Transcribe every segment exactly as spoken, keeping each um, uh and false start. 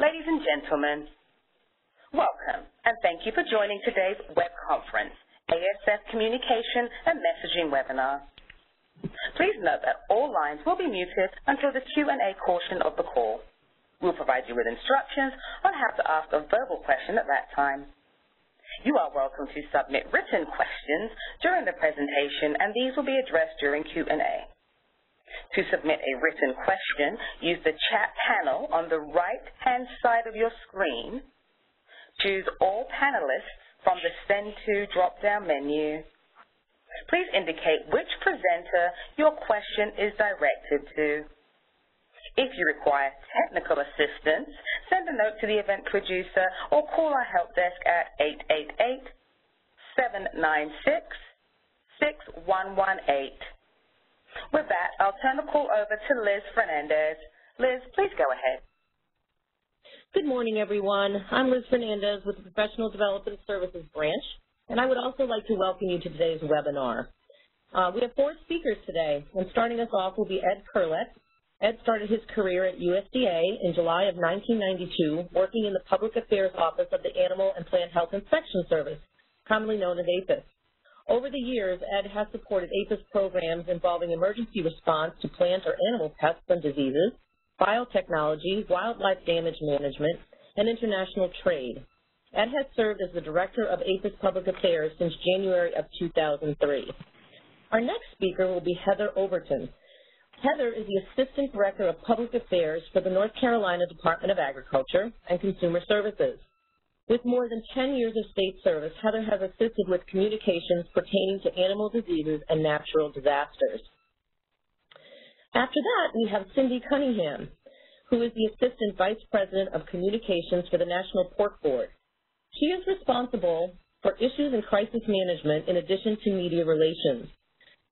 Ladies and gentlemen, welcome and thank you for joining today's web conference, A S F Communication and Messaging Webinar. Please note that all lines will be muted until the Q and A portion of the call. We'll provide you with instructions on how to ask a verbal question at that time. You are welcome to submit written questions during the presentation, and these will be addressed during Q and A. To submit a written question, use the chat panel on the right-hand side of your screen. Choose all panelists from the Send To drop-down menu. Please indicate which presenter your question is directed to. If you require technical assistance, send a note to the event producer or call our help desk at eight eight eight, seven nine six, six one one eight. With that, I'll turn the call over to Liz Fernandez. Liz, please go ahead. Good morning, everyone. I'm Liz Fernandez with the Professional Development Services Branch, and I would also like to welcome you to today's webinar. Uh, we have four speakers today, and starting us off will be Ed Curlett. Ed started his career at U S D A in July of nineteen ninety-two, working in the Public Affairs Office of the Animal and Plant Health Inspection Service, commonly known as APHIS. Over the years, Ed has supported APHIS programs involving emergency response to plant or animal pests and diseases, biotechnology, wildlife damage management, and international trade. Ed has served as the director of APHIS Public Affairs since January of two thousand three. Our next speaker will be Heather Overton. Heather is the Assistant Director of Public Affairs for the North Carolina Department of Agriculture and Consumer Services. With more than ten years of state service, Heather has assisted with communications pertaining to animal diseases and natural disasters. After that, we have Cindy Cunningham, who is the Assistant Vice President of Communications for the National Pork Board. She is responsible for issues and crisis management in addition to media relations.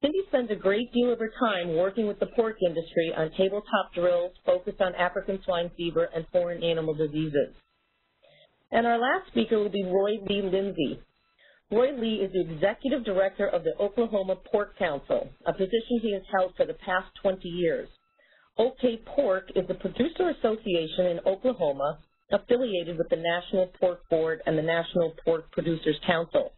Cindy spends a great deal of her time working with the pork industry on tabletop drills focused on African swine fever and foreign animal diseases. And our last speaker will be Roy Lee Lindsey. Roy Lee is the Executive Director of the Oklahoma Pork Council, a position he has held for the past twenty years. OK Pork is the producer association in Oklahoma affiliated with the National Pork Board and the National Pork Producers Council.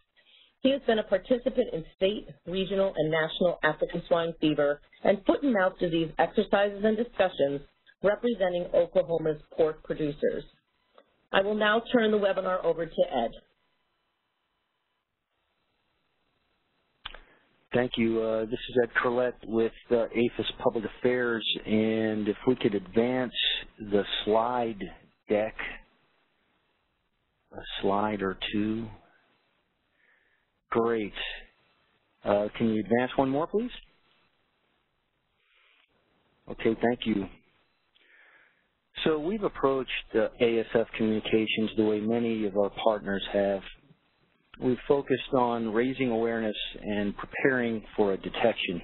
He has been a participant in state, regional, and national African swine fever and foot and mouth disease exercises and discussions representing Oklahoma's pork producers. I will now turn the webinar over to Ed. Thank you. Uh, this is Ed Curlett with uh, APHIS Public Affairs, and if we could advance the slide deck a slide or two. Great. Uh, can you advance one more, please? Okay, thank you. So we've approached uh, A S F Communications the way many of our partners have. We've focused on raising awareness and preparing for a detection.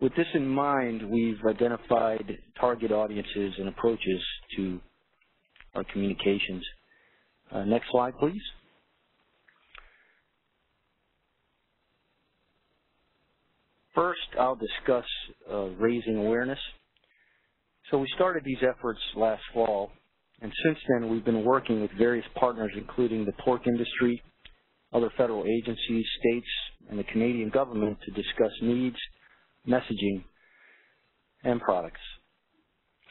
With this in mind, we've identified target audiences and approaches to our communications. Uh, next slide, please. First, I'll discuss uh, raising awareness. So we started these efforts last fall, and since then we've been working with various partners, including the pork industry, other federal agencies, states, and the Canadian government to discuss needs, messaging, and products.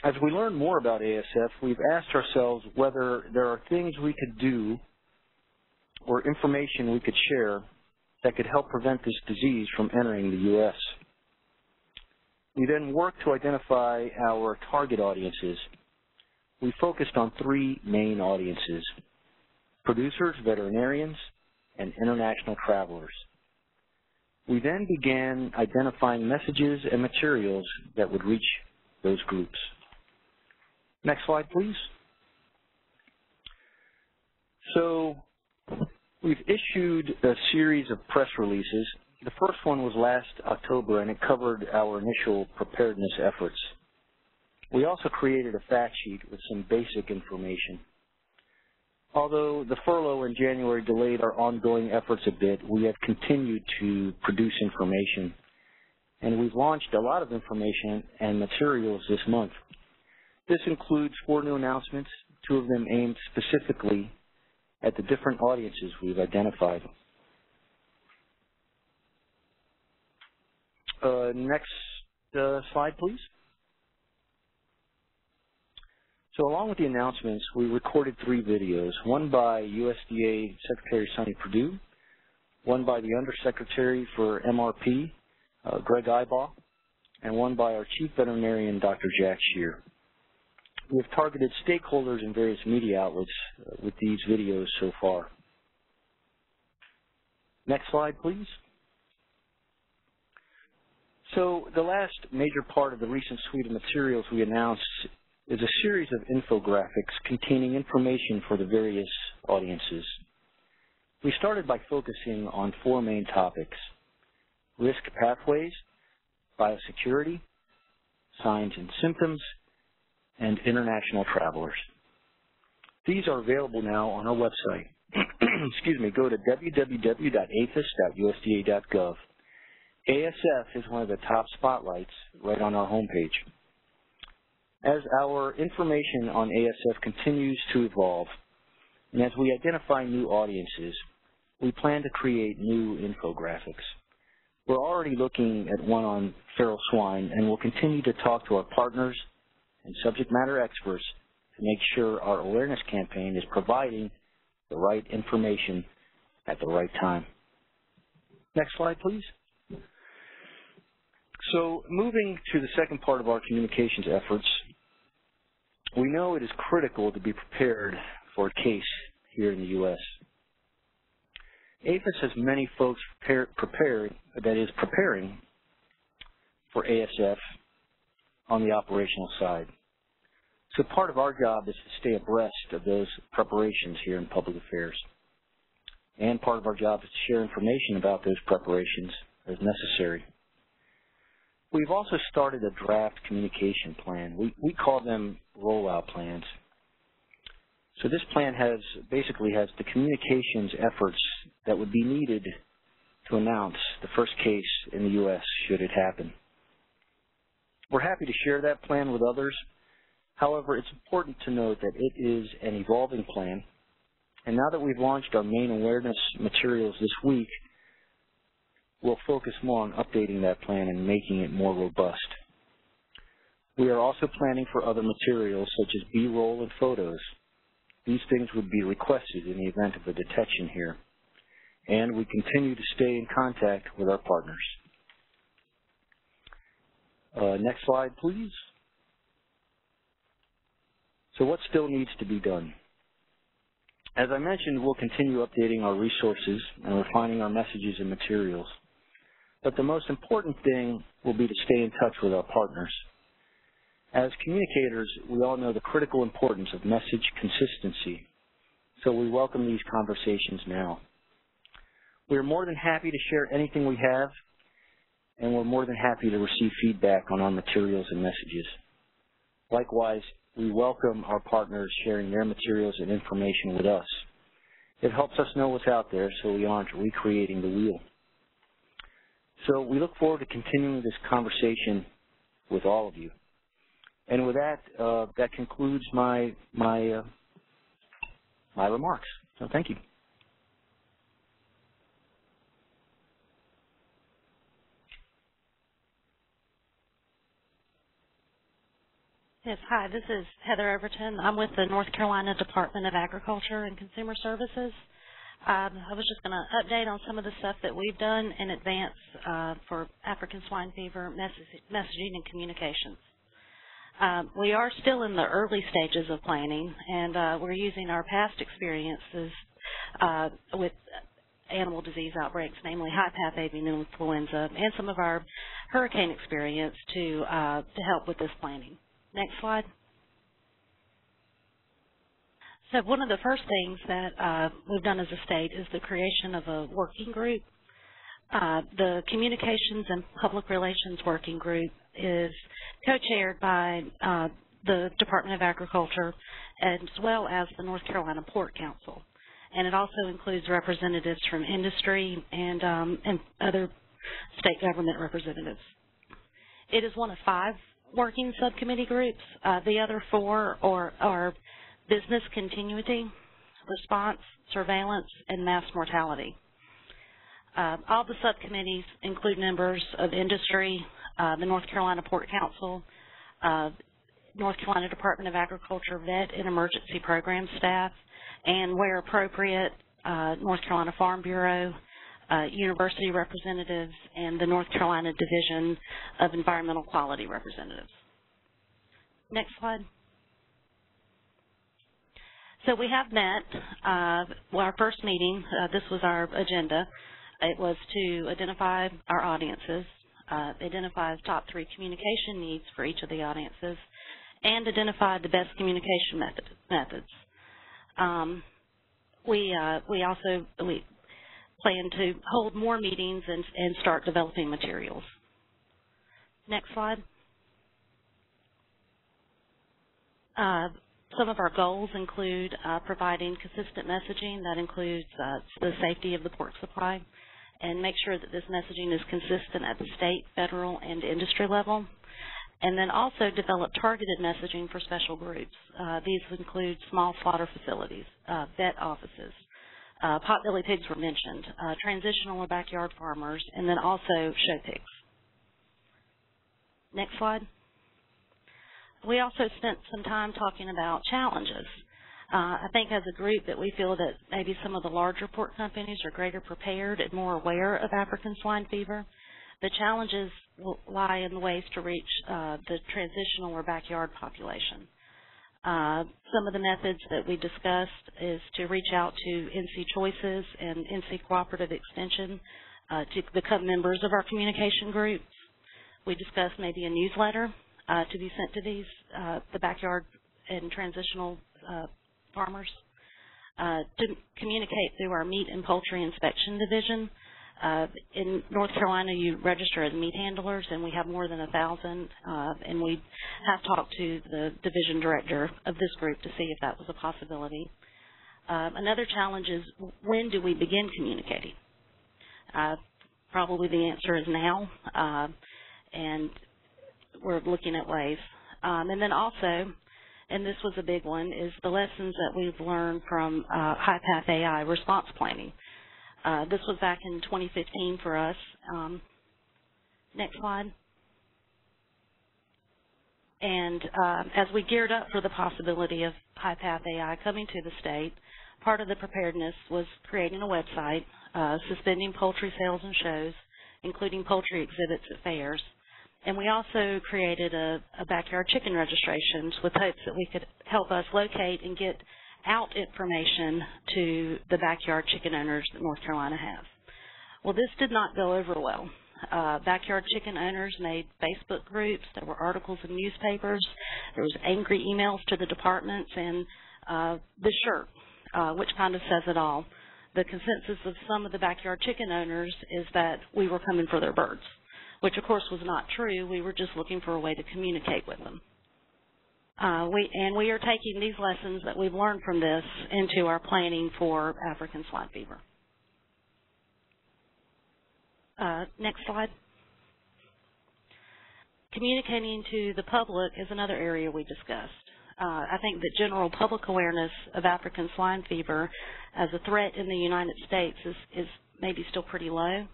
As we learn more about A S F, we've asked ourselves whether there are things we could do or information we could share that could help prevent this disease from entering the U S. We then worked to identify our target audiences. We focused on three main audiences: producers, veterinarians, and international travelers. We then began identifying messages and materials that would reach those groups. Next slide, please. So we've issued a series of press releases. The first one was last October, and it covered our initial preparedness efforts. We also created a fact sheet with some basic information. Although the furlough in January delayed our ongoing efforts a bit, we have continued to produce information, and we've launched a lot of information and materials this month. This includes four new announcements, two of them aimed specifically at the different audiences we've identified. Uh, next uh, slide, please. So along with the announcements, we recorded three videos, one by U S D A Secretary Sonny Perdue, one by the Undersecretary for M R P, uh, Greg Ibaugh, and one by our Chief Veterinarian, Doctor Jack Shear. We have targeted stakeholders in various media outlets uh, with these videos so far. Next slide, please. So the last major part of the recent suite of materials we announced is a series of infographics containing information for the various audiences. We started by focusing on four main topics: risk pathways, biosecurity, signs and symptoms, and international travelers. These are available now on our website. Excuse me, go to w w w dot A P H I S dot U S D A dot gov. A S F is one of the top spotlights right on our homepage. As our information on A S F continues to evolve, and as we identify new audiences, we plan to create new infographics. We're already looking at one on feral swine, and we'll continue to talk to our partners and subject matter experts to make sure our awareness campaign is providing the right information at the right time. Next slide, please. So moving to the second part of our communications efforts, we know it is critical to be prepared for a case here in the U S. APHIS has many folks prepare, prepared, that is preparing for A S F on the operational side. So part of our job is to stay abreast of those preparations here in Public Affairs. And part of our job is to share information about those preparations as necessary. We've also started a draft communication plan. We, we call them rollout plans. So this plan has basically has the communications efforts that would be needed to announce the first case in the U S should it happen. We're happy to share that plan with others. However, it's important to note that it is an evolving plan. And now that we've launched our main awareness materials this week, we'll focus more on updating that plan and making it more robust. We are also planning for other materials such as B-roll and photos. These things would be requested in the event of a detection here. And we continue to stay in contact with our partners. Uh, next slide, please. So what still needs to be done? As I mentioned, we'll continue updating our resources and refining our messages and materials. But the most important thing will be to stay in touch with our partners. As communicators, we all know the critical importance of message consistency, so we welcome these conversations now. We are more than happy to share anything we have, and we're more than happy to receive feedback on our materials and messages. Likewise, we welcome our partners sharing their materials and information with us. It helps us know what's out there so we aren't recreating the wheel. So we look forward to continuing this conversation with all of you. And with that, uh, that concludes my, my, uh, my remarks. So thank you. Yes, hi, this is Heather Overton. I'm with the North Carolina Department of Agriculture and Consumer Services. Um, I was just going to update on some of the stuff that we've done in advance uh, for African swine fever message messaging and communications. Um, we are still in the early stages of planning, and uh, we're using our past experiences uh, with animal disease outbreaks, namely high-path avian influenza, and some of our hurricane experience to, uh, to help with this planning. Next slide. So one of the first things that uh, we've done as a state is the creation of a working group. Uh, the Communications and Public Relations Working Group is co-chaired by uh, the Department of Agriculture as well as the North Carolina Pork Council. And it also includes representatives from industry and, um, and other state government representatives. It is one of five working subcommittee groups. Uh, the other four are, are business continuity, response, surveillance, and mass mortality. Uh, all the subcommittees include members of industry, uh, the North Carolina Pork Council, uh, North Carolina Department of Agriculture Vet and Emergency Program staff, and where appropriate, uh, North Carolina Farm Bureau, uh, university representatives, and the North Carolina Division of Environmental Quality representatives. Next slide. So we have met, uh, well, our first meeting, uh, this was our agenda. It was to identify our audiences, uh, identify the top three communication needs for each of the audiences, and identify the best communication method, methods. Um, we uh, we also we plan to hold more meetings and, and start developing materials. Next slide. Uh, Some of our goals include uh, providing consistent messaging that includes uh, the safety of the pork supply, and make sure that this messaging is consistent at the state, federal, and industry level. And then also develop targeted messaging for special groups. Uh, these include small slaughter facilities, uh, vet offices, uh, potbelly pigs were mentioned, uh, transitional or backyard farmers, and then also show pigs. Next slide. We also spent some time talking about challenges. Uh, I think as a group that we feel that maybe some of the larger pork companies are greater prepared and more aware of African swine fever. The challenges lie in the ways to reach uh, the transitional or backyard population. Uh, some of the methods that we discussed is to reach out to N C Choices and N C Cooperative Extension uh, to become members of our communication groups. We discussed maybe a newsletter Uh, to be sent to these, uh, the backyard and transitional uh, farmers, uh, to communicate through our meat and poultry inspection division. Uh, in North Carolina, you register as meat handlers, and we have more than a thousand, uh, and we have talked to the division director of this group to see if that was a possibility. Uh, another challenge is, when do we begin communicating? Uh, probably the answer is now, uh, and we're looking at ways. Um, and then also, and this was a big one, is the lessons that we've learned from uh, HiPath A I response planning. Uh, this was back in twenty fifteen for us. Um, next slide. And uh, as we geared up for the possibility of HiPath A I coming to the state, part of the preparedness was creating a website, uh, suspending poultry sales and shows, including poultry exhibits at fairs. And we also created a, a backyard chicken registrations with hopes that we could help us locate and get out information to the backyard chicken owners that North Carolina has. Well, this did not go over well. Uh, backyard chicken owners made Facebook groups. There were articles in newspapers. There was angry emails to the departments, and uh, the shirt, uh, which kind of says it all. The consensus of some of the backyard chicken owners is that we were coming for their birds, which of course was not true. We were just looking for a way to communicate with them. Uh, we, and we are taking these lessons that we've learned from this into our planning for African swine fever. Uh, next slide. Communicating to the public is another area we discussed. Uh, I think that general public awareness of African swine fever as a threat in the United States is, is maybe still pretty low.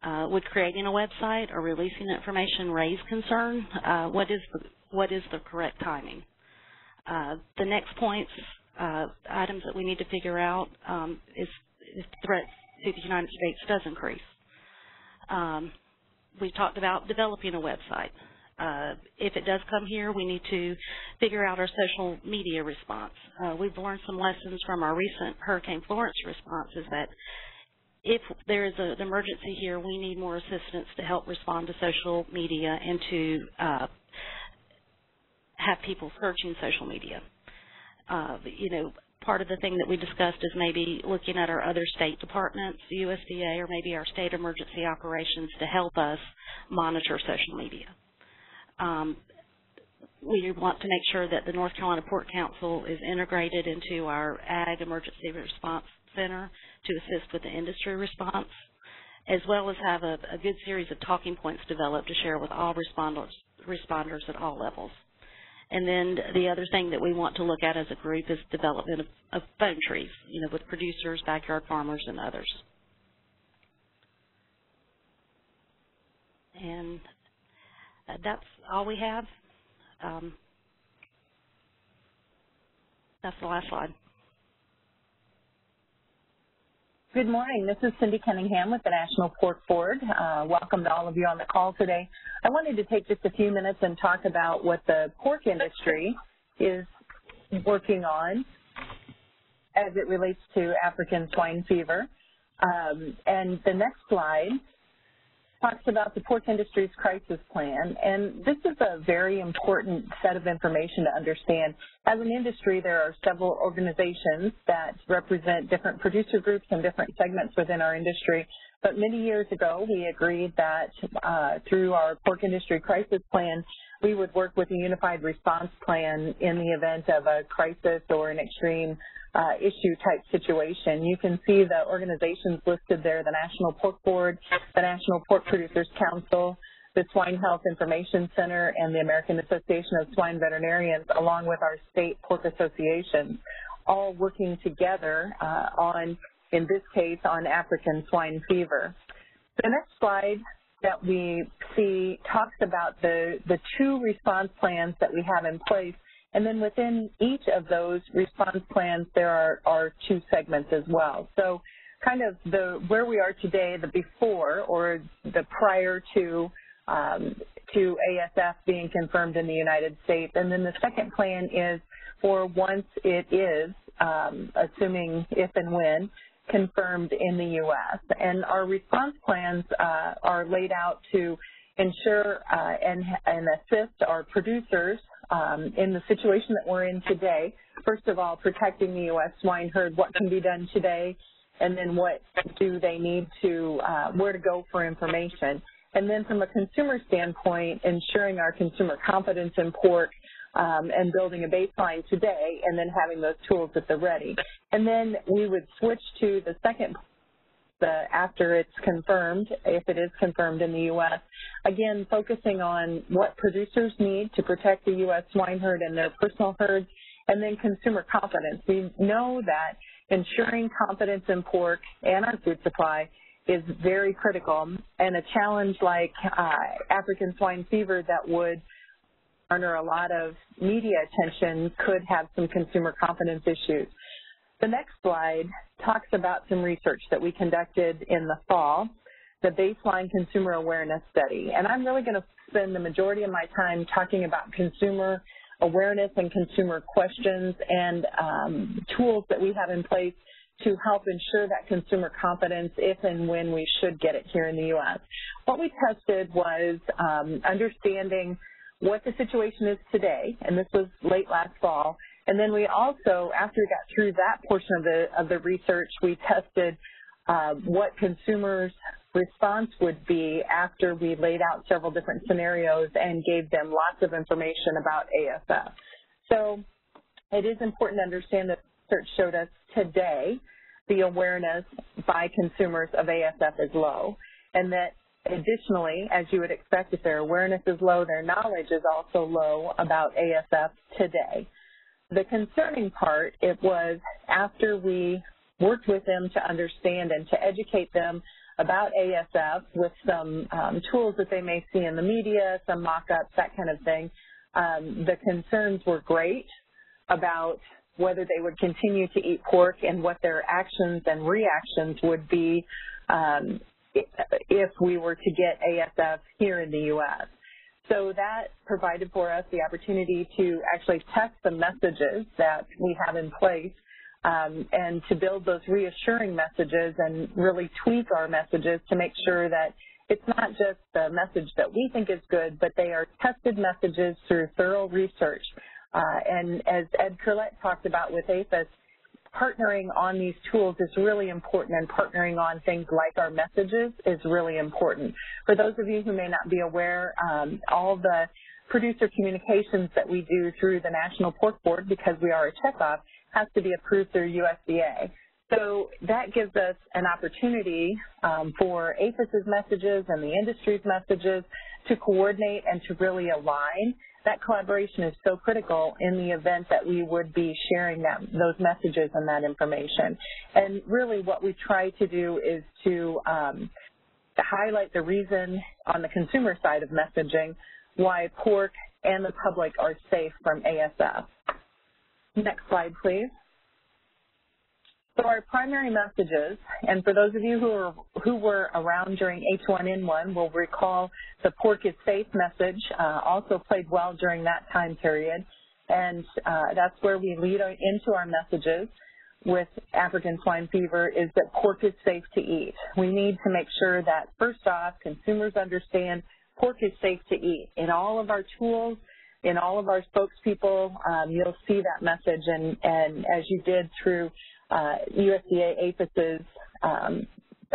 Uh, would creating a website or releasing information raise concern? Uh, what is the, what is the correct timing? Uh, the next points, uh, items that we need to figure out um, is if threats to the United States does increase. Um, we talked about developing a website. Uh, if it does come here, we need to figure out our social media response. Uh, we've learned some lessons from our recent Hurricane Florence response is that if there is an emergency here, we need more assistance to help respond to social media and to uh, have people searching social media. Uh, you know, part of the thing that we discussed is maybe looking at our other state departments, the U S D A, or maybe our state emergency operations to help us monitor social media. Um, we want to make sure that the North Carolina Pork Council is integrated into our Ag Emergency Response Center to assist with the industry response, as well as have a, a good series of talking points developed to share with all responders, responders at all levels. And then the other thing that we want to look at as a group is development of, of phone trees, you know, with producers, backyard farmers, and others. And that's all we have. Um, that's the last slide. Good morning. This is Cindy Cunningham with the National Pork Board. Uh, welcome to all of you on the call today. I wanted to take just a few minutes and talk about what the pork industry is working on as it relates to African swine fever. Um, and the next slide talks about the pork industry's crisis plan. And this is a very important set of information to understand. As an industry, there are several organizations that represent different producer groups and different segments within our industry. But many years ago, we agreed that uh, through our pork industry crisis plan, we would work with a unified response plan in the event of a crisis or an extreme uh, issue type situation. You can see the organizations listed there, the National Pork Board, the National Pork Producers Council, the Swine Health Information Center, and the American Association of Swine Veterinarians, along with our state pork associations, all working together uh, on, in this case, on African swine fever. The next slide that we see talks about the, the two response plans that we have in place, and then within each of those response plans, there are, are two segments as well. So kind of the where we are today, the before or the prior to um, to A S F being confirmed in the United States, and then the second plan is for once it is, um, assuming if and when, confirmed in the U S And our response plans uh, are laid out to ensure uh, and, and assist our producers um, in the situation that we're in today. First of all, protecting the U S swine herd, what can be done today, and then what do they need to, uh, where to go for information. And then from a consumer standpoint, ensuring our consumer confidence in pork, Um, and building a baseline today, and then having those tools at the ready. And then we would switch to the second, the, after it's confirmed, if it is confirmed in the U S, again, focusing on what producers need to protect the U S swine herd and their personal herds, and then consumer confidence. We know that ensuring confidence in pork and our food supply is very critical, and a challenge like uh, African swine fever that would garner a lot of media attention could have some consumer confidence issues. The next slide talks about some research that we conducted in the fall, the baseline consumer awareness study. And I'm really going to spend the majority of my time talking about consumer awareness and consumer questions and um, tools that we have in place to help ensure that consumer confidence if and when we should get it here in the U S. What we tested was um, understanding what the situation is today, and this was late last fall. And then we also, after we got through that portion of the, of the research, we tested uh, what consumers' response would be after we laid out several different scenarios and gave them lots of information about A S F. So it is important to understand that research showed us today the awareness by consumers of A S F is low, and that additionally, as you would expect, if their awareness is low, their knowledge is also low about A S F today. The concerning part, it was after we worked with them to understand and to educate them about A S F with some um, tools that they may see in the media, some mock-ups, that kind of thing, um, the concerns were great about whether they would continue to eat pork and what their actions and reactions would be um, if we were to get A S F here in the U S. So that provided for us the opportunity to actually test the messages that we have in place um, and to build those reassuring messages and really tweak our messages to make sure that it's not just the message that we think is good, but they are tested messages through thorough research. Uh, and as Ed Curlett talked about with APHIS, partnering on these tools is really important, and partnering on things like our messages is really important. For those of you who may not be aware, um, all the producer communications that we do through the National Pork Board, because we are a checkoff, has to be approved through U S D A. So that gives us an opportunity um, for APHIS's messages and the industry's messages to coordinate and to really align. that collaboration is so critical in the event that we would be sharing that, those messages and that information. And really what we try to do is to, um, to highlight the reason on the consumer side of messaging why pork and the public are safe from A S F. Next slide, please. So our primary messages, and for those of you who are, who were around during H one N one will recall the pork is safe message uh, also played well during that time period. And uh, that's where we lead our, into our messages with African swine fever is that pork is safe to eat. We need to make sure that, first off, consumers understand pork is safe to eat. In all of our tools, in all of our spokespeople, um, you'll see that message, and, and as you did through Uh, U S D A APHIS's um,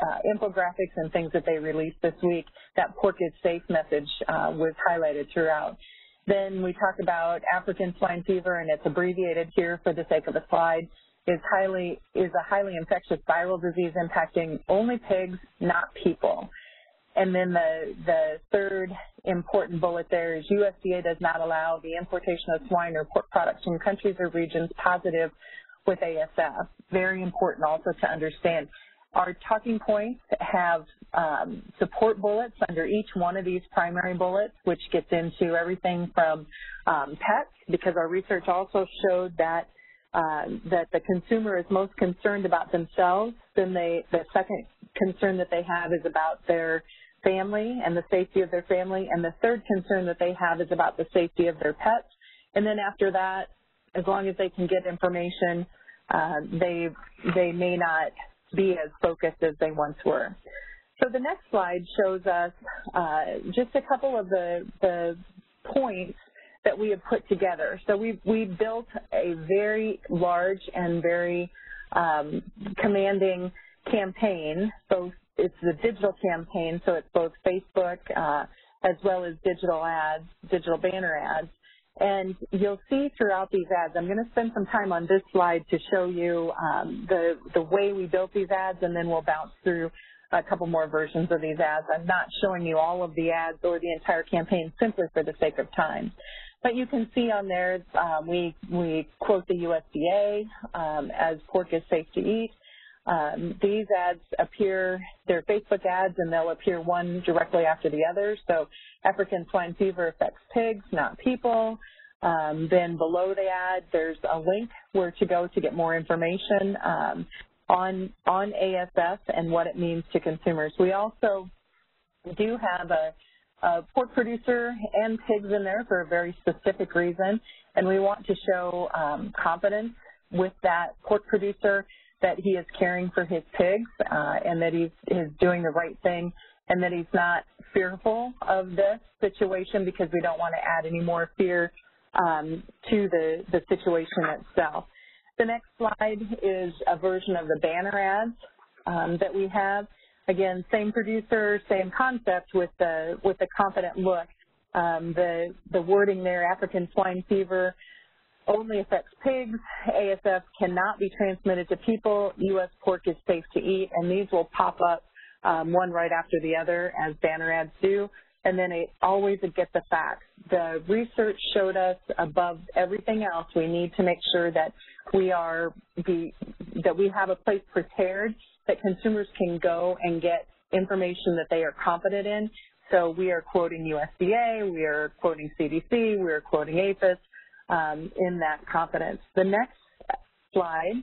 uh, infographics and things that they released this week, that pork is safe message uh, was highlighted throughout. Then we talk about African swine fever, and it's abbreviated here for the sake of the slide, is, highly, is a highly infectious viral disease impacting only pigs, not people. And then the, the third important bullet there is U S D A does not allow the importation of swine or pork products from countries or regions positive with A S F. Very important also to understand. Our talking points have um, support bullets under each one of these primary bullets, which gets into everything from um, pets, because our research also showed that uh, that the consumer is most concerned about themselves. Then they, the second concern that they have is about their family and the safety of their family, and the third concern that they have is about the safety of their pets. And then after that, as long as they can get information, uh, they, they may not be as focused as they once were. So the next slide shows us uh, just a couple of the, the points that we have put together. So we, we built a very large and very um, commanding campaign. Both, it's the digital campaign, so it's both Facebook uh, as well as digital ads, digital banner ads. And you'll see throughout these ads, I'm going to spend some time on this slide to show you um, the, the way we built these ads, and then we'll bounce through a couple more versions of these ads. I'm not showing you all of the ads or the entire campaign simply for the sake of time. But you can see on there, um, we, we quote the U S D A um, as pork is safe to eat. Um, these ads appear, they're Facebook ads, and they'll appear one directly after the other. So African swine fever affects pigs, not people. Um, then below the ad, there's a link where to go to get more information um, on, on A S F and what it means to consumers. We also do have a, a pork producer and pigs in there for a very specific reason, and we want to show um, confidence with that pork producer that he is caring for his pigs uh, and that he's, he's doing the right thing, and that he's not fearful of this situation, because we don't want to add any more fear um, to the, the situation itself. The next slide is a version of the banner ads um, that we have. Again, same producer, same concept with the, with the confident look. Um, the, the wording there, African swine fever, only affects pigs, A S F cannot be transmitted to people, U S pork is safe to eat, and these will pop up um, one right after the other as banner ads do. And then it always get the facts. The research showed us above everything else, we need to make sure that we are be, that we have a place prepared that consumers can go and get information that they are confident in. So we are quoting U S D A, we are quoting C D C, we are quoting APHIS. Um, in that confidence. The next slide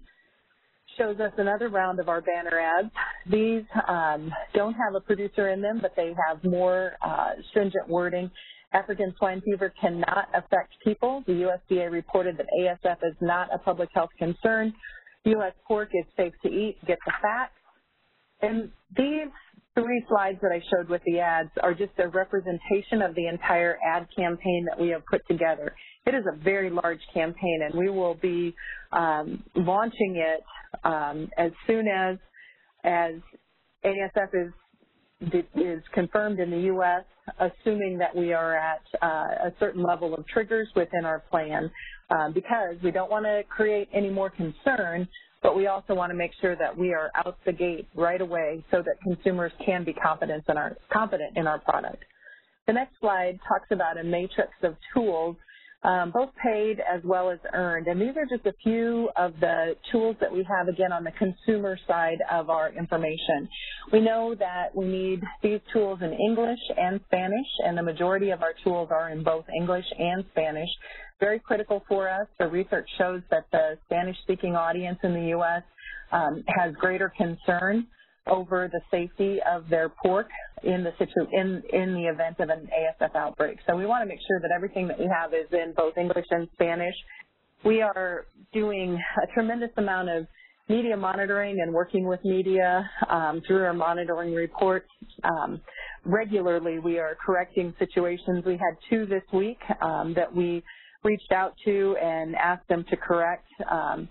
shows us another round of our banner ads. These um, don't have a producer in them, but they have more uh, stringent wording. African swine fever cannot affect people. The U S D A reported that A S F is not a public health concern. U S pork is safe to eat. Get the facts. And these three slides that I showed with the ads are just a representation of the entire ad campaign that we have put together. It is a very large campaign, and we will be um, launching it um, as soon as as A S F is is confirmed in the U S, assuming that we are at uh, a certain level of triggers within our plan, uh, because we don't want to create any more concern, but we also want to make sure that we are out the gate right away so that consumers can be confident in our, confident in our product. The next slide talks about a matrix of tools, um, both paid as well as earned. And these are just a few of the tools that we have, again, on the consumer side of our information. We know that we need these tools in English and Spanish, and the majority of our tools are in both English and Spanish. Very critical for us. The research shows that the Spanish-speaking audience in the U S um, has greater concern over the safety of their pork in the situ in in the event of an A S F outbreak. So we want to make sure that everything that we have is in both English and Spanish. We are doing a tremendous amount of media monitoring and working with media um, through our monitoring reports. Um, regularly, we are correcting situations. We had two this week um, that we reached out to and asked them to correct. Um,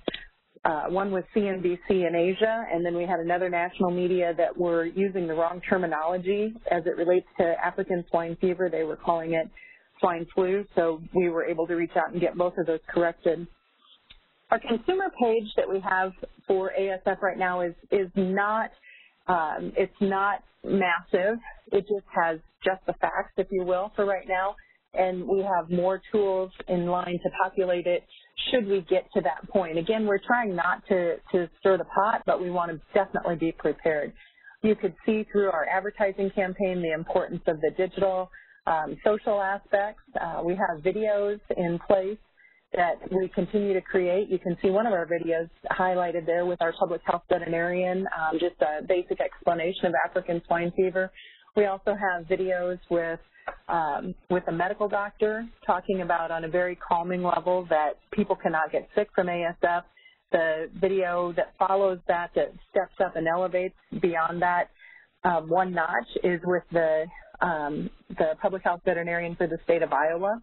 Uh, one with C N B C in Asia, and then we had another national media that were using the wrong terminology as it relates to African swine fever. They were calling it swine flu, so we were able to reach out and get both of those corrected. Our consumer page that we have for A S F right now is, is not, um, it's not massive. It just has just the facts, if you will, for right now. And we have more tools in line to populate it should we get to that point. Again, we're trying not to, to stir the pot, but we want to definitely be prepared. You could see through our advertising campaign the importance of the digital um, social aspects. Uh, we have videos in place that we continue to create. You can see one of our videos highlighted there with our public health veterinarian, um, just a basic explanation of African swine fever. We also have videos with um, with a medical doctor talking about on a very calming level that people cannot get sick from A S F. The video that follows that, that steps up and elevates beyond that um, one notch is with the, um, the public health veterinarian for the state of Iowa.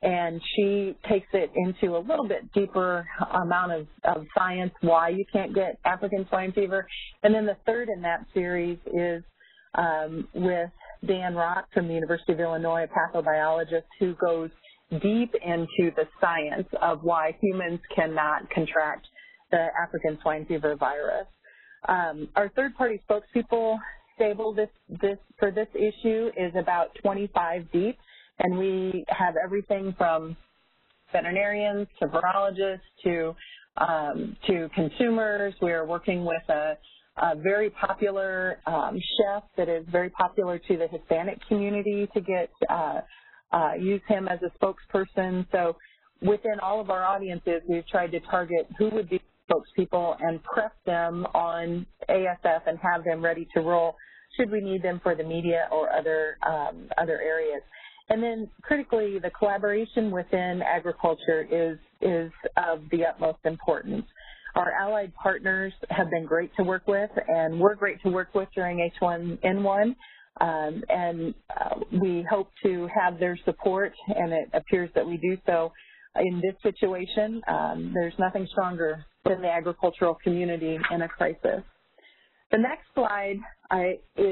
And she takes it into a little bit deeper amount of, of science why you can't get African swine fever. And then the third in that series is Um, with Dan Rock from the University of Illinois, a pathobiologist who goes deep into the science of why humans cannot contract the African swine fever virus. Um, our third-party spokespeople stable this, this, for this issue is about twenty-five deep, and we have everything from veterinarians to virologists to, um, to consumers. We are working with a a very popular um, chef that is very popular to the Hispanic community to get uh, uh, use him as a spokesperson. So within all of our audiences, we've tried to target who would be spokespeople and prep them on A S F and have them ready to roll should we need them for the media or other, um, other areas. And then critically, the collaboration within agriculture is, is of the utmost importance. Our allied partners have been great to work with, and we're great to work with during H one N one, um, and uh, we hope to have their support, and it appears that we do so in this situation. Um, there's nothing stronger than the agricultural community in a crisis. The next slide I,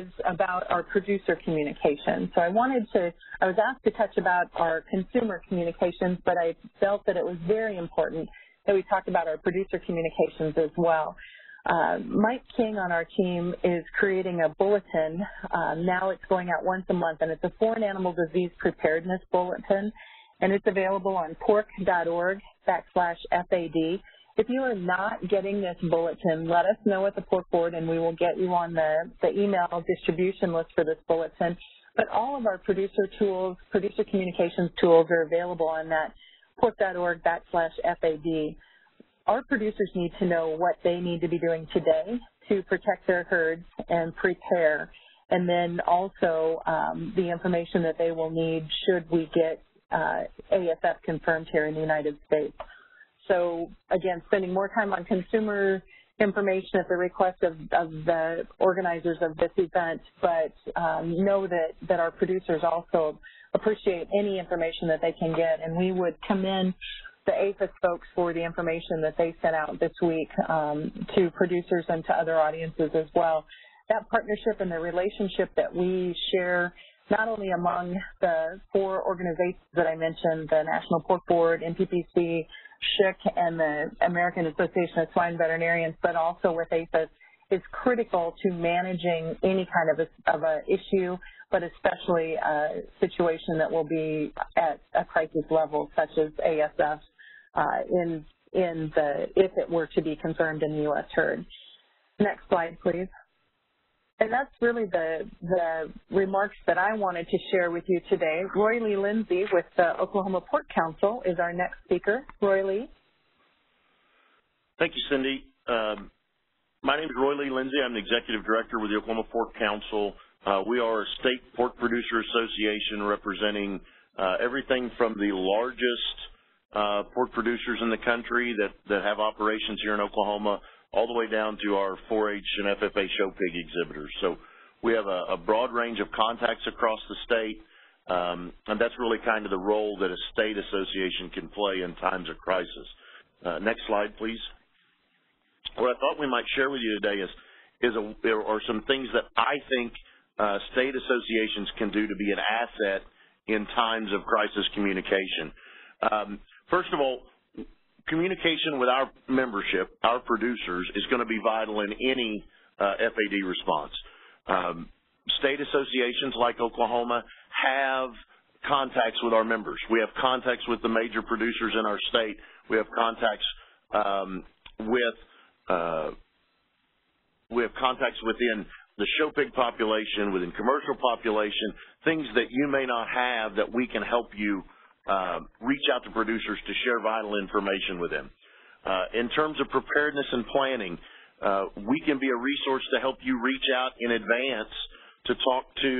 is about our producer communication. So I wanted to, I was asked to touch about our consumer communications, but I felt that it was very important that we talked about our producer communications as well. Uh, Mike King on our team is creating a bulletin. Uh, now it's going out once a month, and it's a foreign animal disease preparedness bulletin, and it's available on pork.org backslash FAD. If you are not getting this bulletin, let us know at the Pork Board, and we will get you on the, the email distribution list for this bulletin. But all of our producer tools, producer communications tools are available on that pork.org backslash FAD. Our producers need to know what they need to be doing today to protect their herds and prepare, and then also um, the information that they will need should we get uh, A S F confirmed here in the United States. So, again, spending more time on consumer information at the request of, of the organizers of this event, but um, know that, that our producers also appreciate any information that they can get, and we would commend the APHIS folks for the information that they sent out this week um, to producers and to other audiences as well. That partnership and the relationship that we share not only among the four organizations that I mentioned, the National Pork Board, N P P C, S H I C, and the American Association of Swine Veterinarians, but also with APHIS is critical to managing any kind of a, of a issue, but especially a situation that will be at a crisis level, such as A S F, uh, in in the if it were to be confirmed in the U S herd. Next slide, please. And that's really the, the remarks that I wanted to share with you today. Roy Lee Lindsey with the Oklahoma Pork Council is our next speaker. Roy Lee. Thank you, Cindy. Um, my name is Roy Lee Lindsey. I'm the Executive Director with the Oklahoma Pork Council. Uh, we are a state pork producer association representing uh, everything from the largest uh, pork producers in the country that, that have operations here in Oklahoma, all the way down to our four H and F F A show pig exhibitors. So we have a, a broad range of contacts across the state, um, and that's really kind of the role that a state association can play in times of crisis. Uh, next slide, please. What I thought we might share with you today is, is a, there are some things that I think uh, state associations can do to be an asset in times of crisis communication. Um, first of all, communication with our membership, our producers, is going to be vital in any uh, F A D response. Um, state associations like Oklahoma have contacts with our members. We have contacts with the major producers in our state. We have contacts um, with uh, we have contacts within the show pig population, within commercial population, things that you may not have that we can help you Uh, reach out to producers to share vital information with them. Uh, in terms of preparedness and planning, uh, we can be a resource to help you reach out in advance to talk to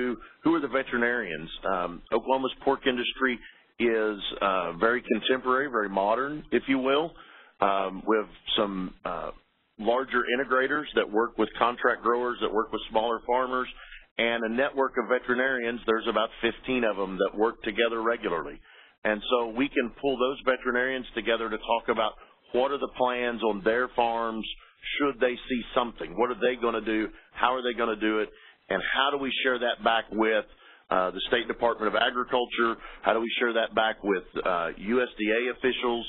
who are the veterinarians. Um, Oklahoma's pork industry is uh, very contemporary, very modern, if you will. Um, we have some uh, larger integrators that work with contract growers, that work with smaller farmers, and a network of veterinarians. There's about fifteen of them that work together regularly. And so we can pull those veterinarians together to talk about what are the plans on their farms should they see something. What are they going to do? How are they going to do it? And how do we share that back with uh, the State Department of Agriculture? How do we share that back with uh, U S D A officials?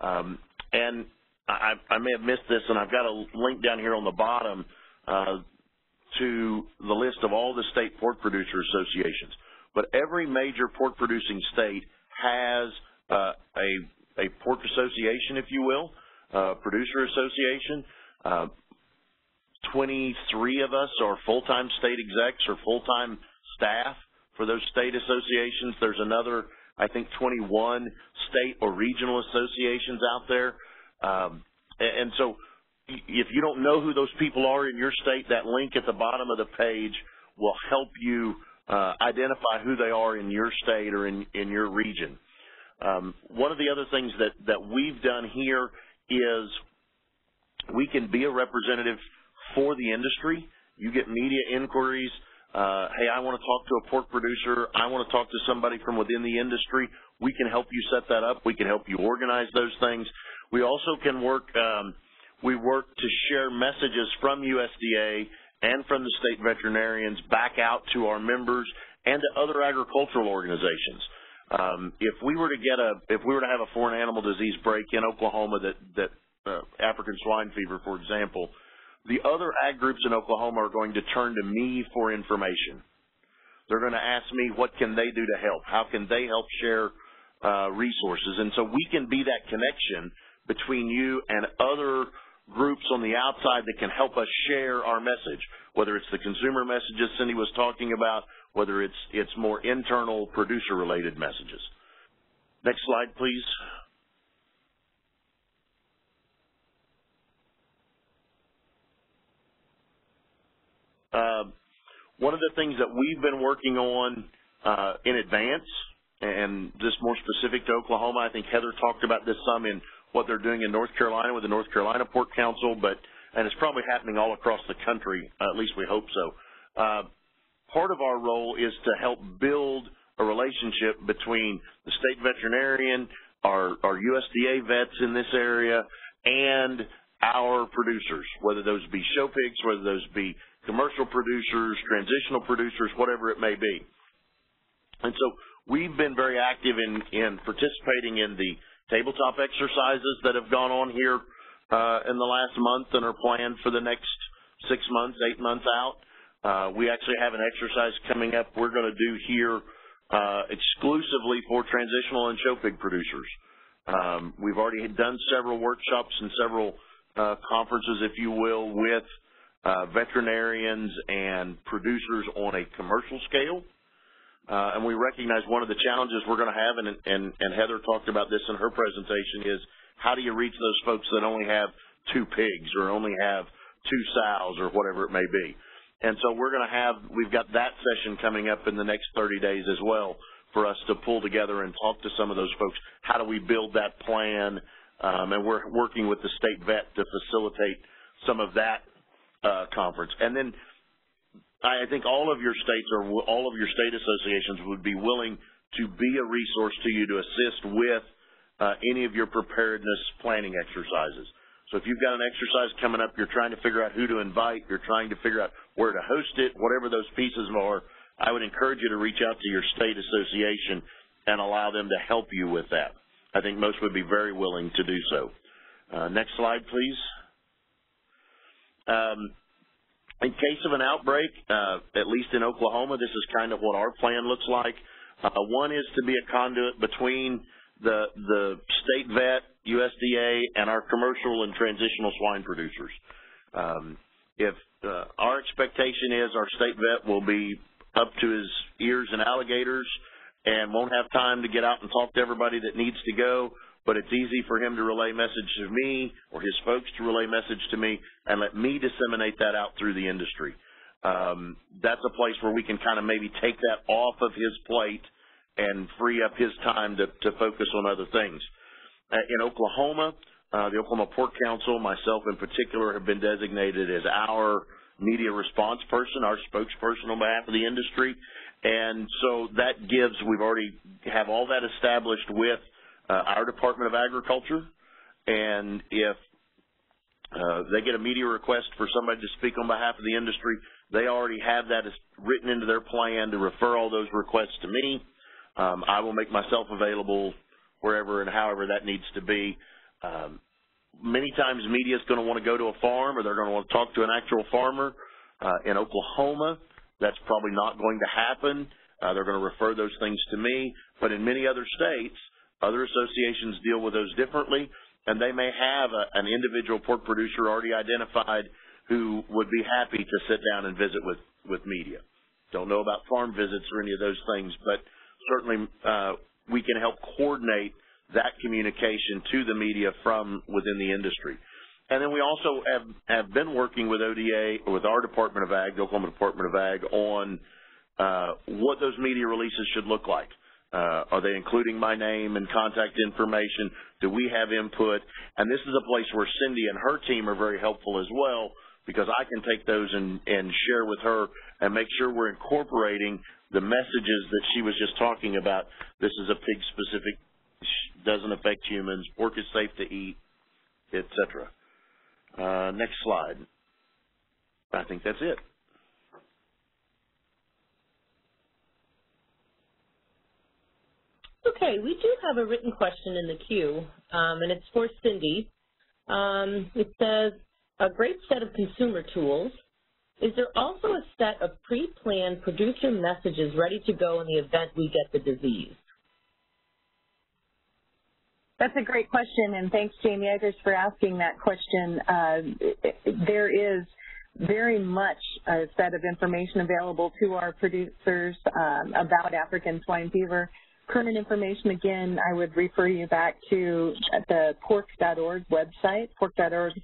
Um, and I, I may have missed this, and I've got a link down here on the bottom uh, to the list of all the state pork producer associations. But every major pork producing state has uh, a, a pork association, if you will, uh, producer association. Uh, twenty-three of us are full-time state execs or full-time staff for those state associations. There's another, I think, twenty-one state or regional associations out there. Um, and so if you don't know who those people are in your state, that link at the bottom of the page will help you Uh, identify who they are in your state or in, in your region. Um, one of the other things that, that we've done here is we can be a representative for the industry. You get media inquiries. Uh, hey, I want to talk to a pork producer. I want to talk to somebody from within the industry. We can help you set that up. We can help you organize those things. We also can work, um, we work to share messages from U S D A and from the state veterinarians back out to our members and to other agricultural organizations. Um, if we were to get a, if we were to have a foreign animal disease break in Oklahoma, that that uh, African swine fever, for example, the other ag groups in Oklahoma are going to turn to me for information. They're going to ask me what can they do to help, how can they help share uh, resources, and so we can be that connection between you and other groups on the outside that can help us share our message, whether it's the consumer messages Cindy was talking about, whether it's it's more internal producer-related messages. Next slide, please. Uh, one of the things that we've been working on uh, in advance, and this more specific to Oklahoma, I think Heather talked about this some in what they're doing in North Carolina with the North Carolina Pork Council, but, and it's probably happening all across the country, uh, at least we hope so. Uh, part of our role is to help build a relationship between the state veterinarian, our, our U S D A vets in this area, and our producers, whether those be show pigs, whether those be commercial producers, transitional producers, whatever it may be. And so we've been very active in, in participating in the tabletop exercises that have gone on here uh, in the last month and are planned for the next six months, eight months out. Uh, we actually have an exercise coming up we're going to do here uh, exclusively for transitional and show pig producers. Um, we've already done several workshops and several uh, conferences, if you will, with uh, veterinarians and producers on a commercial scale. Uh, and we recognize one of the challenges we're going to have, and, and, and Heather talked about this in her presentation, is how do you reach those folks that only have two pigs or only have two sows or whatever it may be. And so we're going to have, we've got that session coming up in the next thirty days as well for us to pull together and talk to some of those folks. How do we build that plan? Um, and we're working with the state vet to facilitate some of that uh, conference. And then I think all of your states or all of your state associations would be willing to be a resource to you to assist with uh, any of your preparedness planning exercises. So if you've got an exercise coming up, you're trying to figure out who to invite, you're trying to figure out where to host it, whatever those pieces are, I would encourage you to reach out to your state association and allow them to help you with that. I think most would be very willing to do so. Uh, next slide, please. Um, in case of an outbreak, uh, at least in Oklahoma, this is kind of what our plan looks like. Uh, one is to be a conduit between the, the state vet, U S D A, and our commercial and transitional swine producers. Um, if uh, our expectation is our state vet will be up to his ears in alligators and won't have time to get out and talk to everybody that needs to go, but it's easy for him to relay message to me or his folks to relay message to me and let me disseminate that out through the industry. Um, that's a place where we can kind of maybe take that off of his plate and free up his time to, to focus on other things. Uh, in Oklahoma, uh, the Oklahoma Pork Council, myself in particular, have been designated as our media response person, our spokesperson on behalf of the industry. And so that gives, we've already have all that established with uh, our Department of Agriculture. And if uh, they get a media request for somebody to speak on behalf of the industry, they already have that written into their plan to refer all those requests to me. Um, I will make myself available wherever and however that needs to be. Um, many times media is going to want to go to a farm or they're going to want to talk to an actual farmer. Uh, in Oklahoma, that's probably not going to happen. Uh, they're going to refer those things to me. But in many other states, other associations deal with those differently, and they may have a, an individual pork producer already identified who would be happy to sit down and visit with, with media. Don't know about farm visits or any of those things, but certainly uh, we can help coordinate that communication to the media from within the industry. And then we also have, have been working with O D A, or with our Department of Ag, the Oklahoma Department of Ag, on uh, what those media releases should look like. Uh, are they including my name and contact information? Do we have input? And this is a place where Cindy and her team are very helpful as well, because I can take those and, and share with her and make sure we're incorporating the messages that she was just talking about. This is a pig-specific, doesn't affect humans, pork is safe to eat, et cetera. Uh, next slide. I think that's it. Okay, we do have a written question in the queue, um, and it's for Cindy. Um, it says, a great set of consumer tools. Is there also a set of pre-planned producer messages ready to go in the event we get the disease? That's a great question, and thanks, Jamie Eggers, for asking that question. Uh, there is very much a set of information available to our producers um, about African swine fever. Current information, again, I would refer you back to the pork dot org website, pork dot org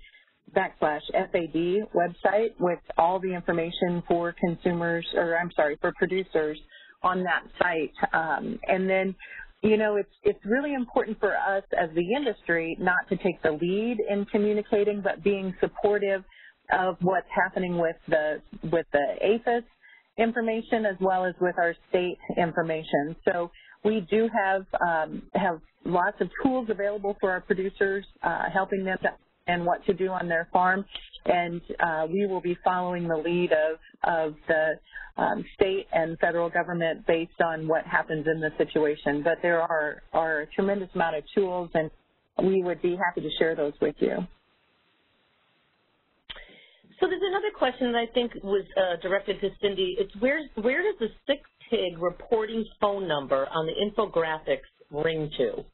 backslash F A D website, with all the information for consumers, or I'm sorry, for producers on that site. Um, and then, you know, it's, it's really important for us as the industry not to take the lead in communicating, but being supportive of what's happening with the, with the APHIS information as well as with our state information. So we do have, um, have lots of tools available for our producers, uh, helping them to and what to do on their farm, and uh, we will be following the lead of, of the um, state and federal government based on what happens in the situation. But there are, are a tremendous amount of tools, and we would be happy to share those with you. So there's another question that I think was uh, directed to Cindy. It's where, where does the sick pig reporting phone number on the infographics ring to?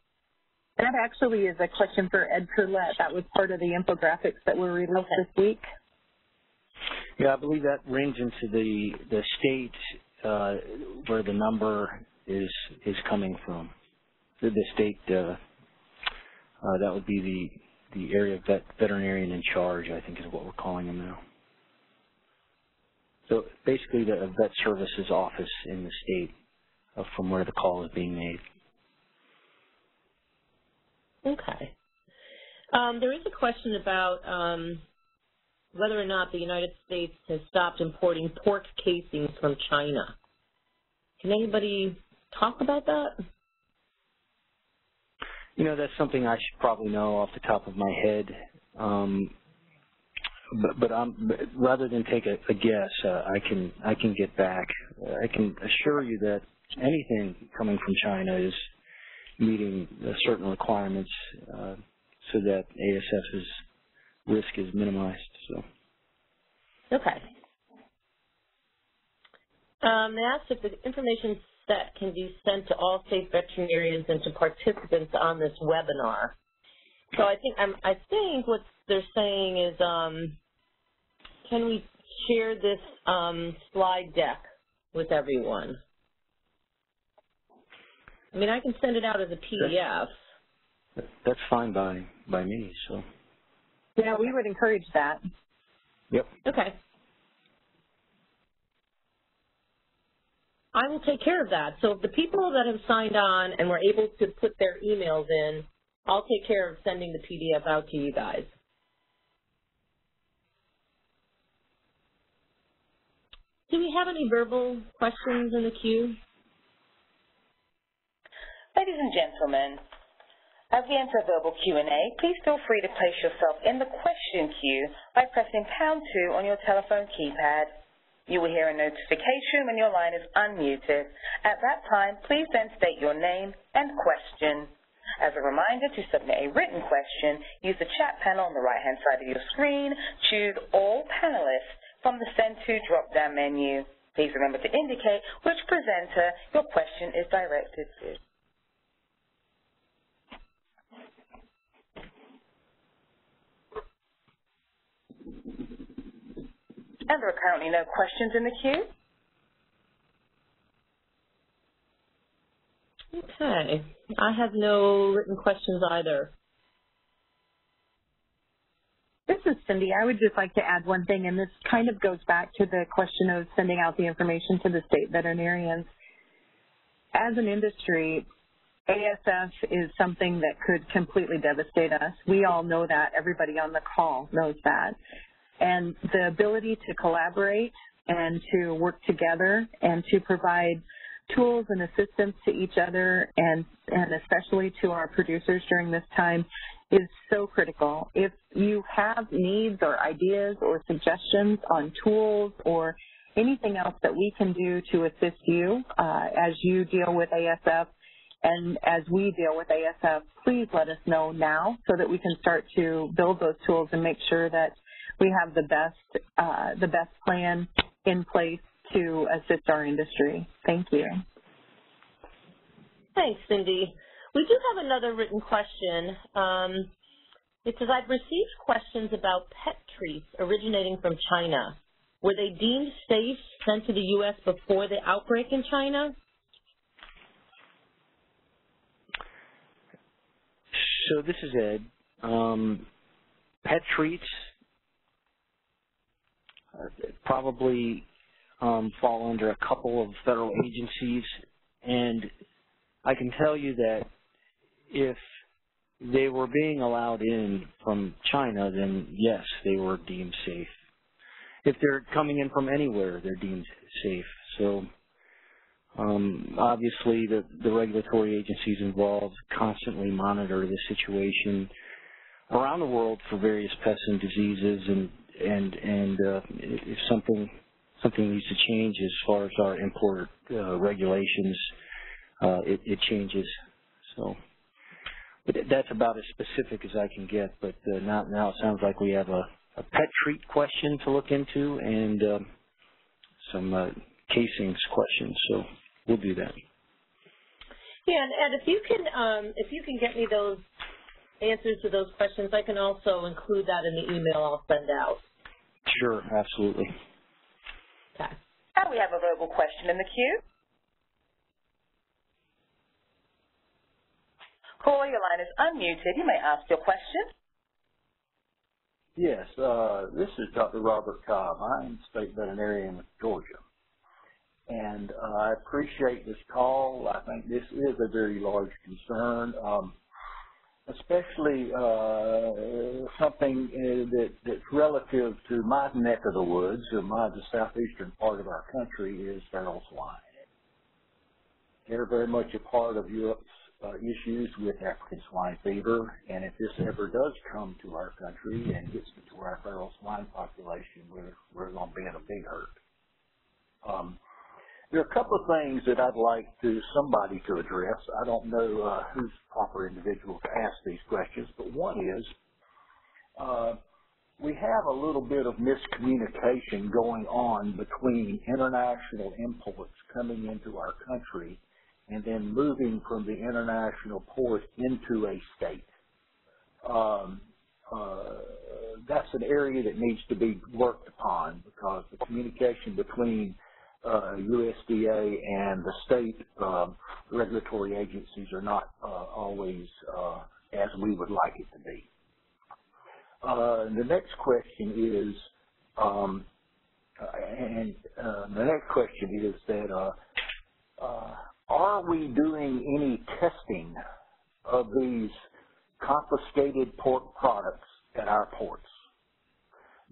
That actually is a question for Ed Curlett. That was part of the infographics that were released okay. this week. Yeah, I believe that rings into the, the state uh, where the number is is coming from. The, the state, uh, uh, that would be the... the area vet, veterinarian in charge, I think, is what we're calling them now. So basically the vet services office in the state uh, from where the call is being made. Okay. Um, there is a question about um, whether or not the United States has stopped importing pork casings from China. Can anybody talk about that? You know, that's something I should probably know off the top of my head, um, but, but, I'm, but rather than take a, a guess, uh, I can I can get back. I can assure you that anything coming from China is meeting uh, certain requirements uh, so that A S F's risk is minimized. So. Okay. Um, they asked if the information that can be sent to all state veterinarians and to participants on this webinar. So I think I'm, I think what they're saying is, um, can we share this um, slide deck with everyone? I mean, I can send it out as a P D F. That's, that's fine by by me. So. Yeah, we would encourage that. Yep. Okay. I will take care of that. So the people that have signed on and were able to put their emails in, I'll take care of sending the P D F out to you guys. Do we have any verbal questions in the queue? Ladies and gentlemen, as we enter verbal Q and A, please feel free to place yourself in the question queue by pressing pound two on your telephone keypad. You will hear a notification when your line is unmuted. At that time, please then state your name and question. As a reminder, to submit a written question, use the chat panel on the right-hand side of your screen, choose All Panelists from the Send To drop-down menu. Please remember to indicate which presenter your question is directed to. And there are currently no questions in the queue. Okay. I have no written questions either. This is Cindy. I would just like to add one thing, and this kind of goes back to the question of sending out the information to the state veterinarians. As an industry, A S F is something that could completely devastate us. We all know that. Everybody on the call knows that. And the ability to collaborate and to work together and to provide tools and assistance to each other and, and especially to our producers during this time is so critical. If you have needs or ideas or suggestions on tools or anything else that we can do to assist you uh, as you deal with A S F and as we deal with A S F, please let us know now so that we can start to build those tools and make sure that we have the best uh, the best plan in place to assist our industry. Thank you. Thanks, Cindy. We do have another written question. Um, it says, I've received questions about pet treats originating from China. Were they deemed safe, sent to the U S before the outbreak in China? So this is Ed. Um, pet treats probably um, fall under a couple of federal agencies, and I can tell you that if they were being allowed in from China, then yes, they were deemed safe. If they're coming in from anywhere, they're deemed safe. So um, obviously the, the regulatory agencies involved constantly monitor the situation around the world for various pests and diseases, and and and uh, if something something needs to change as far as our import uh, regulations, uh, it, it changes. So, but that's about as specific as I can get. But uh, now, now it sounds like we have a a pet treat question to look into, and uh, some uh, casings questions. So we'll do that. Yeah, and Ed, if you can, um, if you can get me those answers to those questions, I can also include that in the email I'll send out. Sure, absolutely. Okay. Now we have a verbal question in the queue. Caller, your line is unmuted. You may ask your question. Yes, uh, this is Doctor Robert Cobb. I'm state veterinarian with Georgia. And uh, I appreciate this call. I think this is a very large concern, um, especially uh, something uh, that, that's relative to my neck of the woods, or my, the southeastern part of our country, is feral swine. They're very much a part of Europe's uh, issues with African swine fever, and if this ever does come to our country and gets to our feral swine population, we're, we're going to be in a big hurt. Um, There are a couple of things that I'd like to somebody to address. I don't know uh, who's the proper individual to ask these questions, but one is uh, we have a little bit of miscommunication going on between international imports coming into our country and then moving from the international port into a state. Um, uh, that's an area that needs to be worked upon, because the communication between Uh, U S D A and the state um, regulatory agencies are not uh, always uh, as we would like it to be. Uh, the next question is, um, and uh, the next question is that uh, uh, are we doing any testing of these confiscated pork products at our ports?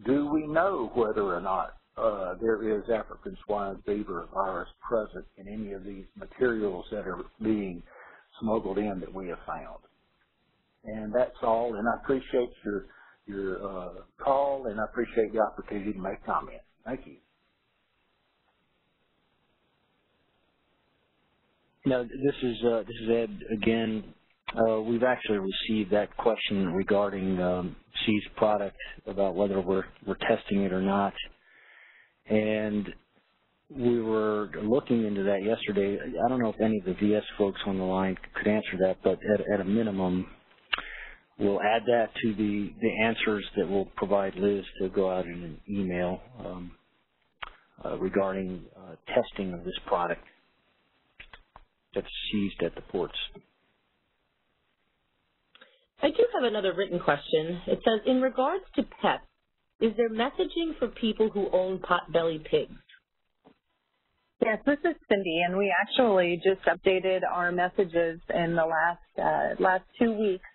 Do we know whether or not Uh, there is African swine fever virus present in any of these materials that are being smuggled in that we have found? And that's all, and I appreciate your your uh, call, and I appreciate the opportunity to make comments. Thank you. Now, this is, uh, this is Ed again. Uh, we've actually received that question regarding um, seized product, about whether we're, we're testing it or not. And we were looking into that yesterday. I don't know if any of the V S folks on the line could answer that, but at, at a minimum, we'll add that to the, the answers that we'll provide Liz to go out in an email um, uh, regarding uh, testing of this product that's seized at the ports. I do have another written question. It says, in regards to pets, is there messaging for people who own pot-bellied pigs? Yes, this is Cindy, and we actually just updated our messages in the last uh, last two weeks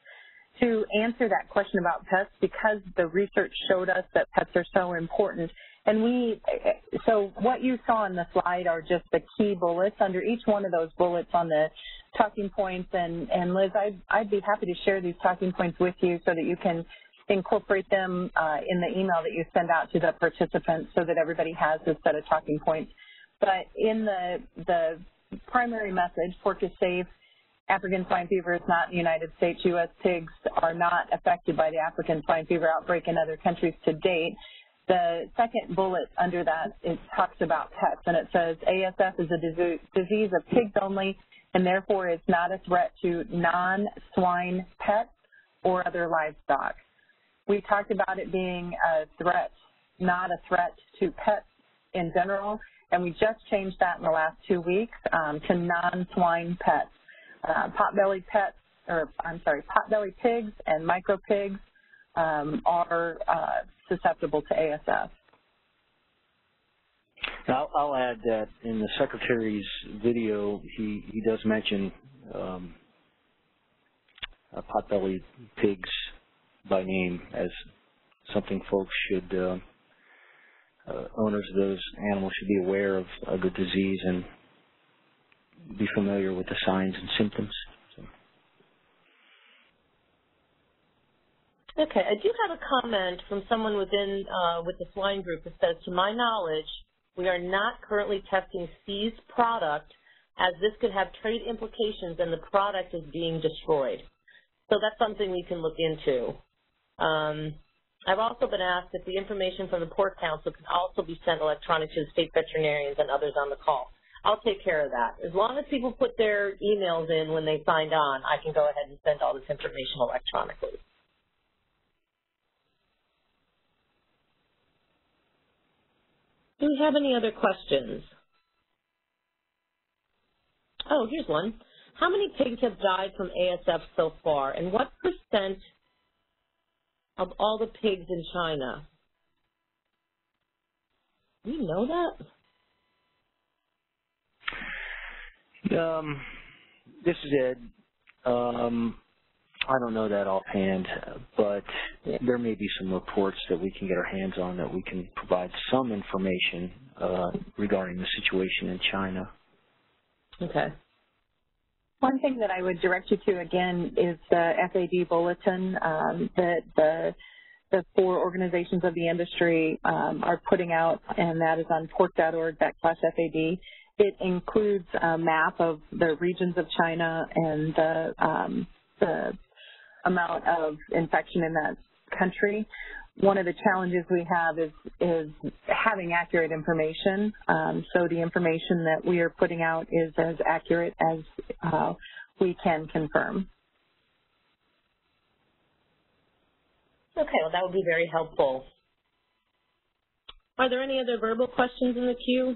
to answer that question about pets, because the research showed us that pets are so important. And we, so what you saw on the slide are just the key bullets. Under each one of those bullets on the talking points, and, and Liz, I'd, I'd be happy to share these talking points with you so that you can incorporate them uh, in the email that you send out to the participants, so that everybody has a set of talking points. But in the, the primary message, pork is safe, African swine fever is not in the United States, U S pigs are not affected by the African swine fever outbreak in other countries to date. The second bullet under that, it talks about pets, and it says A S F is a disease of pigs only, and therefore is not a threat to non-swine pets or other livestock. We talked about it being a threat, not a threat to pets in general, and we just changed that in the last two weeks um, to non-swine pets. Uh, pot-bellied pets, or I'm sorry, pot-bellied pigs and micro-pigs um, are uh, susceptible to A S F. Now, I'll add that in the Secretary's video, he, he does mention um, uh, pot-bellied pigs by name as something folks should, uh, uh, owners of those animals should be aware of, of the disease and be familiar with the signs and symptoms. So. Okay, I do have a comment from someone within, uh, with the swine group that says, to my knowledge, we are not currently testing seized product, as this could have trade implications and the product is being destroyed. So that's something we can look into. Um, I've also been asked if the information from the Pork Council can also be sent electronically to the state veterinarians and others on the call. I'll take care of that. As long as people put their emails in when they signed on, I can go ahead and send all this information electronically. Do we have any other questions? Oh, here's one. How many pigs have died from A S F so far, and what percent of all the pigs in China? Do you know that? Um, this is Ed. Um, I don't know that offhand, but yeah. There may be some reports that we can get our hands on that we can provide some information uh, regarding the situation in China. Okay. One thing that I would direct you to, again, is the F A D bulletin um, that the, the four organizations of the industry um, are putting out, and that is on pork dot org backslash F A D. It includes a map of the regions of China and the, um, the amount of infection in that country. One of the challenges we have is, is having accurate information. Um, so the information that we are putting out is as accurate as uh, we can confirm. Okay, well, that would be very helpful. Are there any other verbal questions in the queue?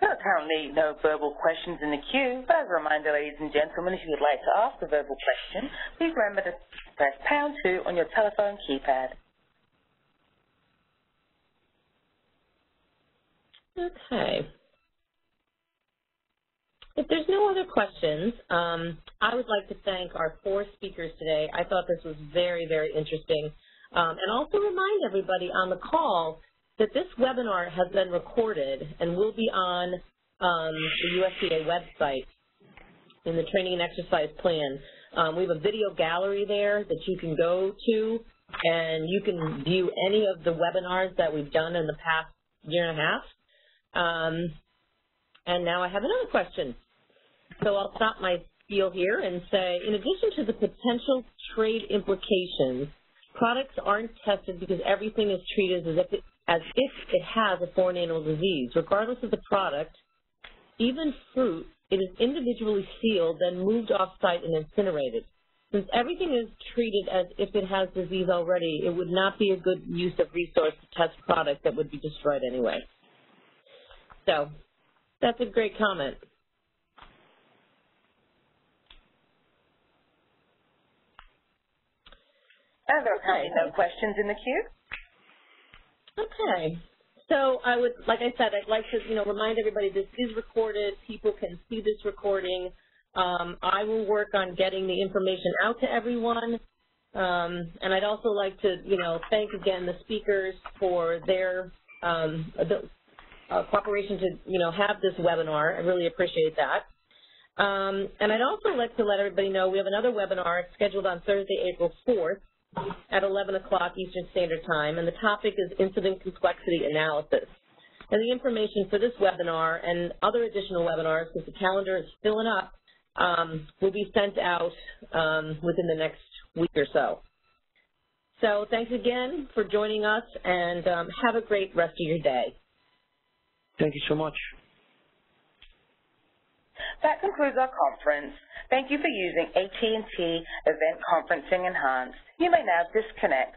There are currently no verbal questions in the queue, but as a reminder, ladies and gentlemen, if you would like to ask a verbal question, please remember to press pound two on your telephone keypad. Okay. If there's no other questions, um, I would like to thank our four speakers today. I thought this was very, very interesting. Um, and also remind everybody on the call that this webinar has been recorded and will be on um, the U S D A website in the training and exercise plan. Um, we have a video gallery there that you can go to, and you can view any of the webinars that we've done in the past year and a half. Um, and now I have another question. So I'll stop my spiel here and say, in addition to the potential trade implications, products aren't tested because everything is treated as if it as if it has a foreign animal disease. Regardless of the product, even fruit, it is individually sealed, then moved off-site and incinerated. Since everything is treated as if it has disease already, it would not be a good use of resource to test products that would be destroyed anyway. So that's a great comment. Are there currently no questions in the queue? Okay. So I would, like I said, I'd like to, you know, remind everybody this is recorded. People can see this recording. Um, I will work on getting the information out to everyone. Um, and I'd also like to, you know, thank again the speakers for their um, uh, cooperation to, you know, have this webinar. I really appreciate that. Um, and I'd also like to let everybody know we have another webinar scheduled on Thursday, April fourth. At eleven o'clock Eastern Standard Time, and the topic is incident complexity analysis. And the information for this webinar and other additional webinars, since the calendar is filling up, um, will be sent out um, within the next week or so. So thanks again for joining us, and um, have a great rest of your day. Thank you so much. That concludes our conference. Thank you for using A T and T Event Conferencing Enhanced. You may now disconnect.